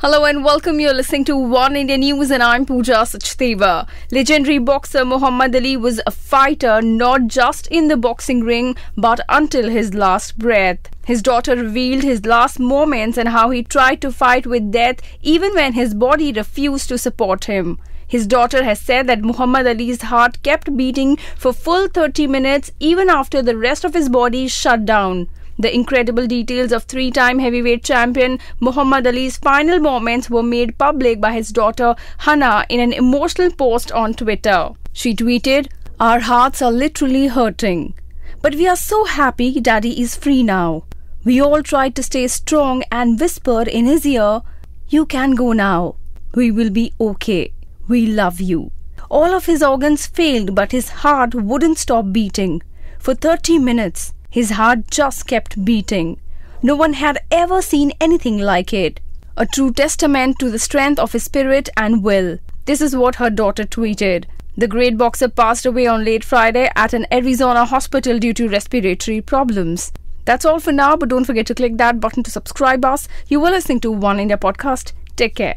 Hello and welcome. You're listening to One India News and I'm Pooja Sachdeva. Legendary boxer Muhammad Ali was a fighter not just in the boxing ring but until his last breath. His daughter revealed his last moments and how he tried to fight with death even when his body refused to support him. His daughter has said that Muhammad Ali's heart kept beating for full 30 minutes even after the rest of his body shut down. The incredible details of three-time heavyweight champion Muhammad Ali's final moments were made public by his daughter Hana in an emotional post on Twitter. She tweeted, "Our hearts are literally hurting. But we are so happy Daddy is free now. We all tried to stay strong and whispered in his ear, 'You can go now. We will be okay. We love you.' All of his organs failed but his heart wouldn't stop beating. For 30 minutes, his heart just kept beating. No one had ever seen anything like it. A true testament to the strength of his spirit and will." This is what her daughter tweeted. The great boxer passed away on late Friday at an Arizona hospital due to respiratory problems. That's all for now, but don't forget to click that button to subscribe us. You were listening to One India Podcast. Take care.